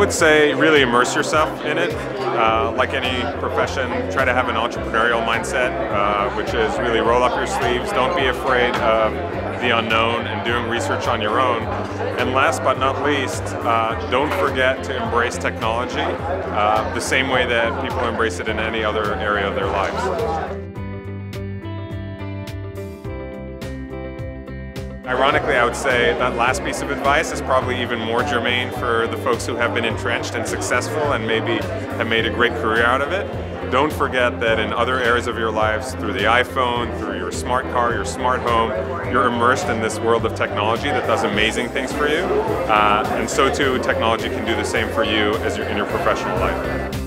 would say really immerse yourself in it. Like any profession, try to have an entrepreneurial mindset, which is really roll up your sleeves, don't be afraid of the unknown and doing research on your own. And last but not least, don't forget to embrace technology the same way that people embrace it in any other area of their lives. Ironically, I would say that last piece of advice is probably even more germane for the folks who have been entrenched and successful and maybe have made a great career out of it. Don't forget that in other areas of your lives, through the iPhone, through your smart car, your smart home, you're immersed in this world of technology that does amazing things for you. And so too, technology can do the same for you as you're in your professional life.